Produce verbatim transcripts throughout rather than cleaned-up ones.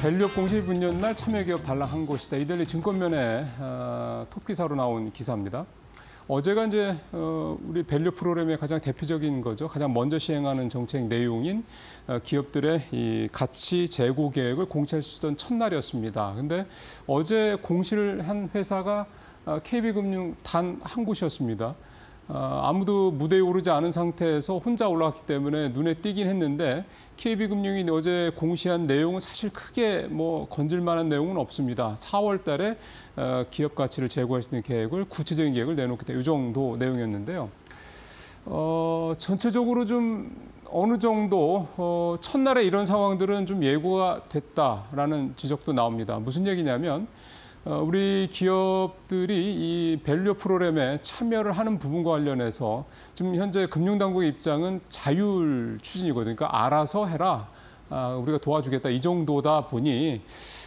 벤류업 공십이 분년 날 참여기업 반락한 곳이다. 이데일리 증권면에 어, 톱기사로 나온 기사입니다. 어제가 이제 어, 우리 밸류 프로그램의 가장 대표적인 거죠. 가장 먼저 시행하는 정책 내용인 어, 기업들의 이 가치 재고 계획을 공시할 수 있던 첫날이었습니다. 근데 어제 공시를 한 회사가 어, 케이비금융 단 한 곳이었습니다. 어, 아무도 무대에 오르지 않은 상태에서 혼자 올라왔기 때문에 눈에 띄긴 했는데 케이비금융이 어제 공시한 내용은 사실 크게 뭐 건질 만한 내용은 없습니다. 사월 달에 어, 기업 가치를 재고할 수 있는 계획을 구체적인 계획을 내놓겠다. 이 정도 내용이었는데요. 어, 전체적으로 좀 어느 정도 어, 첫날에 이런 상황들은 좀 예고가 됐다라는 지적도 나옵니다. 무슨 얘기냐면 우리 기업들이 이 밸류 프로그램에 참여를 하는 부분과 관련해서 지금 현재 금융당국의 입장은 자율 추진이거든요. 그러니까 알아서 해라, 우리가 도와주겠다 이 정도다 보니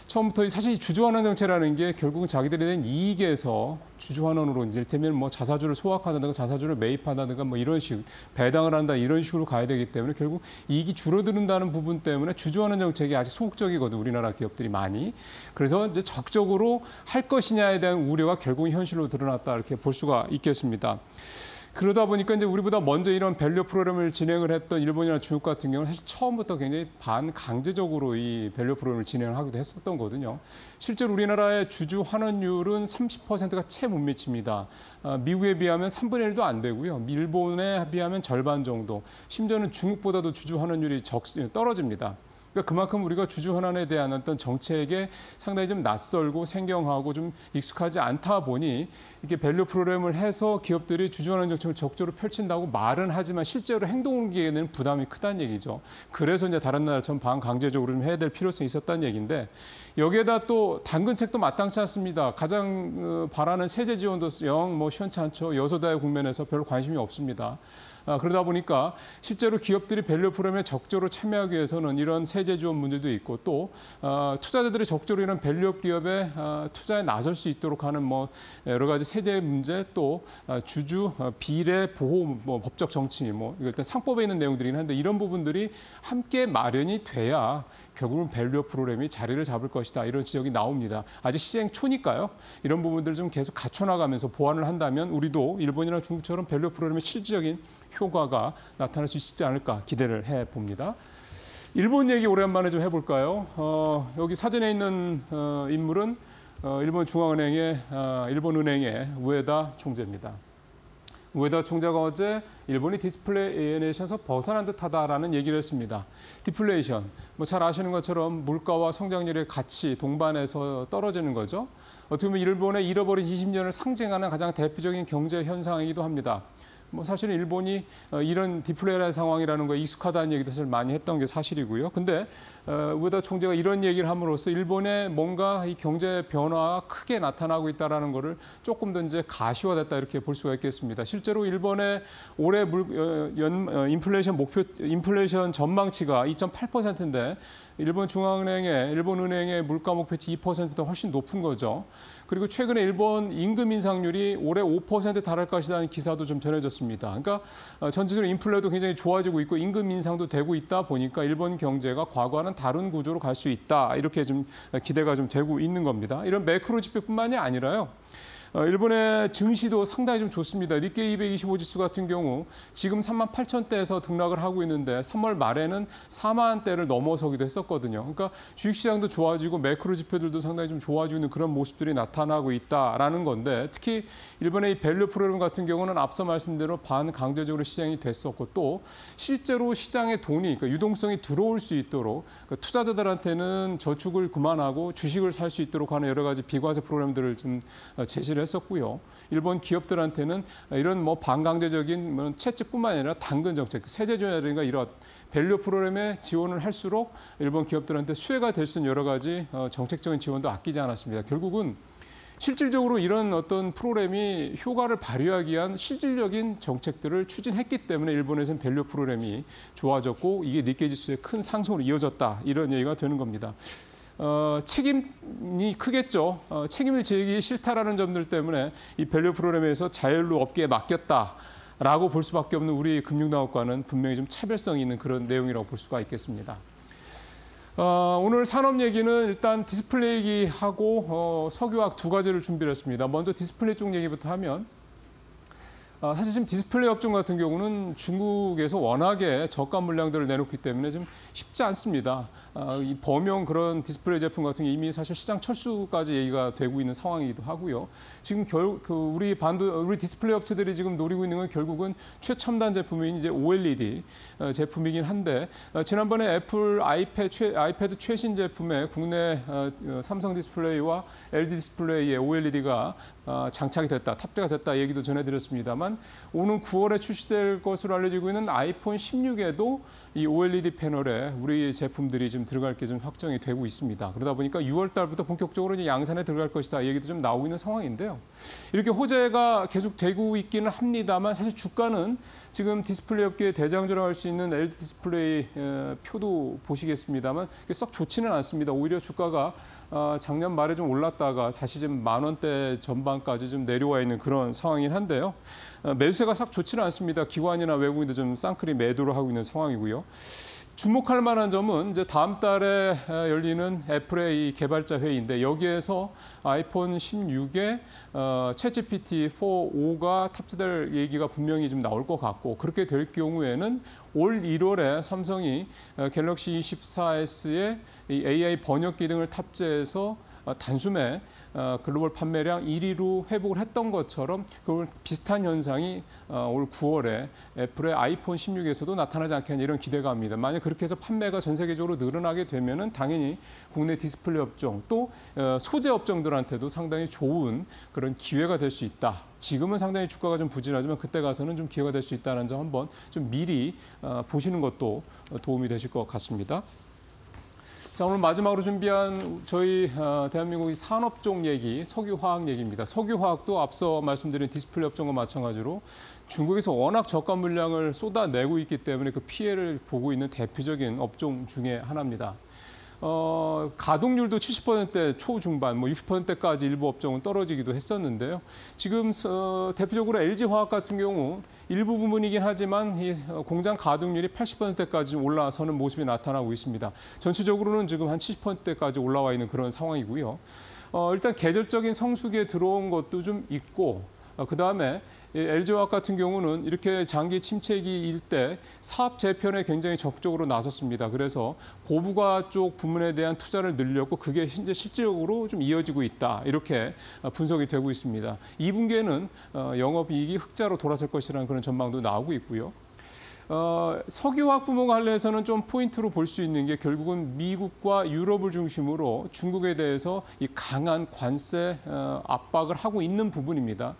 처음부터 사실 주주환원 정체라는 게 결국은 자기들이 낸 이익에서 주주환원으로 이를테면 뭐 자사주를 소각한다든가 자사주를 매입한다든가 뭐 이런 식 배당을 한다 이런 식으로 가야 되기 때문에 결국 이익이 줄어드는다는 부분 때문에 주주환원 정책이 아직 소극적이거든 우리나라 기업들이 많이. 그래서 이제 적극적으로 할 것이냐에 대한 우려가 결국 현실로 드러났다 이렇게 볼 수가 있겠습니다. 그러다 보니까 이제 우리보다 먼저 이런 밸류 프로그램을 진행을 했던 일본이나 중국 같은 경우는 사실 처음부터 굉장히 반강제적으로 이 밸류 프로그램을 진행을 하기도 했었던 거거든요. 실제로 우리나라의 주주 환원율은 삼십 퍼센트가 채 못 미칩니다. 미국에 비하면 삼분의 일도 안 되고요. 일본에 비하면 절반 정도. 심지어는 중국보다도 주주 환원율이 적, 떨어집니다. 그러니까 그만큼 우리가 주주 환원에 대한 어떤 정책에 상당히 좀 낯설고 생경하고 좀 익숙하지 않다 보니 이렇게 밸류 프로그램을 해서 기업들이 주주 환원 정책을 적절히 펼친다고 말은 하지만 실제로 행동을 옮기기에는 부담이 크다는 얘기죠. 그래서 이제 다른 나라처럼 반강제적으로 좀 해야 될 필요성이 있었다는 얘기인데 여기에다 또 당근책도 마땅치 않습니다. 가장 바라는 세제 지원도 영 뭐 시원치 않죠. 여소야대 국면에서 별로 관심이 없습니다. 아, 그러다 보니까 실제로 기업들이 밸류 프로그램에 적절히 참여하기 위해서는 이런 세제 지원 문제도 있고 또 어, 투자자들이 적절히 이런 밸류업 기업에 어, 투자에 나설 수 있도록 하는 뭐 여러 가지 세제 문제 또 어, 주주 어, 비례 보호 뭐 법적 정치 뭐 일단 상법에 있는 내용들이긴 한데 이런 부분들이 함께 마련이 돼야 결국은 밸류업 프로그램이 자리를 잡을 것이다 이런 지적이 나옵니다. 아직 시행 초니까요. 이런 부분들을 좀 계속 갖춰나가면서 보완을 한다면 우리도 일본이나 중국처럼 밸류업 프로그램의 실질적인 효과가 나타날 수 있지 않을까 기대를 해봅니다. 일본 얘기 오랜만에 좀 해볼까요? 어, 여기 사진에 있는 어, 인물은 어, 일본 중앙은행의 어, 일본은행의 우에다 총재입니다. 우에다 총재가 어제 일본이 디플레이션에서 벗어난 듯하다라는 얘기를 했습니다. 디플레이션, 뭐 잘 아시는 것처럼 물가와 성장률이 같이 동반해서 떨어지는 거죠. 어떻게 보면 일본의 잃어버린 이십 년을 상징하는 가장 대표적인 경제 현상이기도 합니다. 뭐 사실은 일본이 이런 디플레이션 상황이라는 거에 익숙하다는 얘기도 사실 많이 했던 게 사실이고요. 근데 우에다 총재가 이런 얘기를 함으로써 일본의 뭔가 이 경제 변화가 크게 나타나고 있다는 거를 조금 더 이제 가시화됐다 이렇게 볼 수가 있겠습니다. 실제로 일본의 올해 물, 연, 인플레이션 목표, 인플레이션 전망치가 이 점 팔 퍼센트인데 일본 중앙은행의, 일본은행의 물가 목표치 이 퍼센트보다 훨씬 높은 거죠. 그리고 최근에 일본 임금 인상률이 올해 오 퍼센트 달할 것이라는 기사도 좀 전해졌습니다. 그러니까 전체적으로 인플레도 굉장히 좋아지고 있고 임금 인상도 되고 있다 보니까 일본 경제가 과거와는 다른 구조로 갈 수 있다. 이렇게 좀 기대가 좀 되고 있는 겁니다. 이런 매크로 지표뿐만이 아니라요. 일본의 증시도 상당히 좀 좋습니다. 닛케이 이백이십오 지수 같은 경우 지금 삼만 팔천 대에서 등락을 하고 있는데 삼월 말에는 사만 대를 넘어서기도 했었거든요. 그러니까 주식시장도 좋아지고 매크로 지표들도 상당히 좀 좋아지고 있는 그런 모습들이 나타나고 있다라는 건데 특히 일본의 이 밸류 프로그램 같은 경우는 앞서 말씀대로 반강제적으로 시행이 됐었고 또 실제로 시장에 돈이 그러니까 유동성이 들어올 수 있도록 그러니까 투자자들한테는 저축을 그만하고 주식을 살 수 있도록 하는 여러 가지 비과세 프로그램들을 좀 제시를 했었고요. 일본 기업들한테는 이런 뭐 반강제적인 채찍뿐만 아니라 당근 정책, 세제 지원이라든가 이런 밸류 프로그램에 지원을 할수록 일본 기업들한테 수혜가 될 수 있는 여러 가지 정책적인 지원도 아끼지 않았습니다. 결국은 실질적으로 이런 어떤 프로그램이 효과를 발휘하기 위한 실질적인 정책들을 추진했기 때문에 일본에서는 밸류 프로그램이 좋아졌고 이게 닛케이 지수의 큰 상승으로 이어졌다 이런 얘기가 되는 겁니다. 어, 책임이 크겠죠. 어, 책임을 지기 싫다라는 점들 때문에 이 밸류 프로그램에서 자율로 업계에 맡겼다라고 볼 수밖에 없는 우리 금융당국과는 분명히 좀 차별성이 있는 그런 내용이라고 볼 수가 있겠습니다. 어, 오늘 산업 얘기는 일단 디스플레이기하고 어, 석유화학 두 가지를 준비를 했습니다. 먼저 디스플레이 쪽 얘기부터 하면 어, 사실 지금 디스플레이 업종 같은 경우는 중국에서 워낙에 저가 물량들을 내놓기 때문에 좀 쉽지 않습니다. 어, 이 범용 그런 디스플레이 제품 같은 게 이미 사실 시장 철수까지 얘기가 되고 있는 상황이기도 하고요. 지금 결, 그 우리 반도 우리 디스플레이 업체들이 지금 노리고 있는 건 결국은 최첨단 제품인 이제 오엘이디 어, 제품이긴 한데 어, 지난번에 애플 아이패드, 최, 아이패드 최신 제품에 국내 어, 삼성 디스플레이와 엘지 디스플레이의 오엘이디가 어, 장착이 됐다, 탑재가 됐다 얘기도 전해드렸습니다만 오는 구월에 출시될 것으로 알려지고 있는 아이폰 십육에도 이 오엘이디 패널에 우리 제품들이 지금 들어갈 게 좀 확정이 되고 있습니다. 그러다 보니까 유월 달부터 본격적으로 이제 양산에 들어갈 것이다 얘기도 좀 나오고 있는 상황인데요. 이렇게 호재가 계속 되고 있기는 합니다만 사실 주가는 지금 디스플레이 업계의 대장주라고 할 수 있는 엘지 디스플레이 표도 보시겠습니다만 썩 좋지는 않습니다. 오히려 주가가 작년 말에 좀 올랐다가 다시 지금 만 원대 전반까지 좀 내려와 있는 그런 상황이긴 한데요. 매수세가 썩 좋지는 않습니다. 기관이나 외국인도 좀 쌍끌이 매도를 하고 있는 상황이고요. 주목할 만한 점은 이제 다음 달에 열리는 애플의 이 개발자 회의인데 여기에서 아이폰 십육에 어, 챗지피티 포가 탑재될 얘기가 분명히 좀 나올 것 같고 그렇게 될 경우에는 올 일월에 삼성이 갤럭시 이십사 에스에 이 에이아이 번역 기능을 탑재해서 단숨에 글로벌 판매량 일 위로 회복을 했던 것처럼 그걸 비슷한 현상이 올 구월에 애플의 아이폰 십육에서도 나타나지 않겠냐 이런 기대감입니다. 만약 그렇게 해서 판매가 전 세계적으로 늘어나게 되면은 당연히 국내 디스플레이 업종 또 소재 업종들한테도 상당히 좋은 그런 기회가 될 수 있다. 지금은 상당히 주가가 좀 부진하지만 그때 가서는 좀 기회가 될 수 있다는 점 한번 좀 미리 보시는 것도 도움이 되실 것 같습니다. 자, 오늘 마지막으로 준비한 저희 대한민국의 산업종 얘기, 석유화학 얘기입니다. 석유화학도 앞서 말씀드린 디스플레이 업종과 마찬가지로 중국에서 워낙 저가 물량을 쏟아내고 있기 때문에 그 피해를 보고 있는 대표적인 업종 중에 하나입니다. 어, 가동률도 칠십 퍼센트대 초중반, 뭐 육십 퍼센트대까지 일부 업종은 떨어지기도 했었는데요. 지금 어, 대표적으로 엘지화학 같은 경우 일부 부분이긴 하지만 이 공장 가동률이 팔십 퍼센트대까지 올라서는 모습이 나타나고 있습니다. 전체적으로는 지금 한 칠십 퍼센트대까지 올라와 있는 그런 상황이고요. 어, 일단 계절적인 성수기에 들어온 것도 좀 있고 어, 그다음에 엘지화학 같은 경우는 이렇게 장기 침체기일 때 사업 재편에 굉장히 적극적으로 나섰습니다. 그래서 고부가 쪽 부문에 대한 투자를 늘렸고 그게 현재 실질적으로 좀 이어지고 있다. 이렇게 분석이 되고 있습니다. 이 분기에는 영업이익이 흑자로 돌아설 것이라는 그런 전망도 나오고 있고요. 어, 석유화학 부문 관련해서는 좀 포인트로 볼 수 있는 게 결국은 미국과 유럽을 중심으로 중국에 대해서 이 강한 관세 압박을 하고 있는 부분입니다.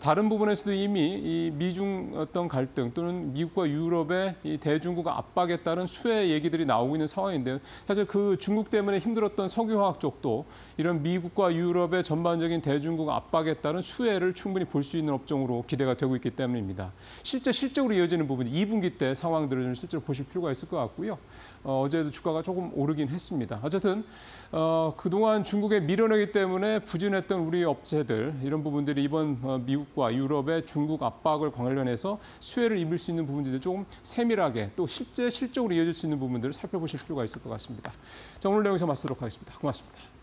다른 부분에서도 이미 이 미중 어떤 갈등 또는 미국과 유럽의 이 대중국 압박에 따른 수혜 얘기들이 나오고 있는 상황인데요. 사실 그 중국 때문에 힘들었던 석유화학 쪽도 이런 미국과 유럽의 전반적인 대중국 압박에 따른 수혜를 충분히 볼 수 있는 업종으로 기대가 되고 있기 때문입니다. 실제 실적으로 이어지는 부분, 이 분기 때 상황들을 좀 실제로 보실 필요가 있을 것 같고요. 어, 어제도 주가가 조금 오르긴 했습니다. 어쨌든 어, 그동안 중국에 밀어내기 때문에 부진했던 우리 업체들 이런 부분들이 이번 어, 미국과 유럽의 중국 압박을 관련해서 수혜를 입을 수 있는 부분들을 조금 세밀하게 또 실제 실적으로 이어질 수 있는 부분들을 살펴보실 필요가 있을 것 같습니다. 자, 오늘 내용에서 마치도록 하겠습니다. 고맙습니다.